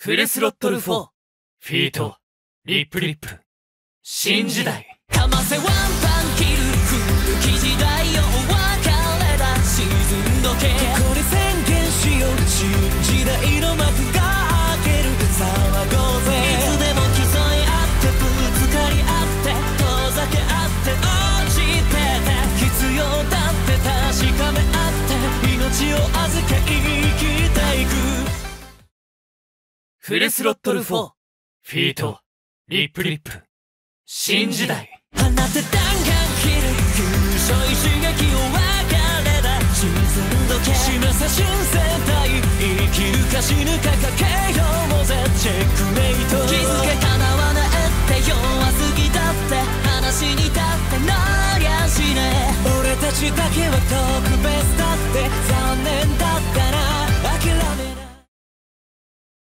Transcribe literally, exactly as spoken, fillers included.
フルスロットルフォーフィートリップリップ新時代かませワンパンキル古き時代をお別れだ沈んどけここで宣言しよう新時代の幕が開ける騒ごうぜいつでも競い合ってぶつかり合って遠ざけ合って落ちてて必要だって確かめ合って命を預け生きていくフルスロットルフォーフィートリップリップ新時代放て弾丸切る優勝一撃を別れだ沈んどけ示せ新世代生きるか死ぬかかけようもぜチェックメイト気づけ叶わないって弱すぎだって話に立ってなりゃしねえ俺たちだけは特別だって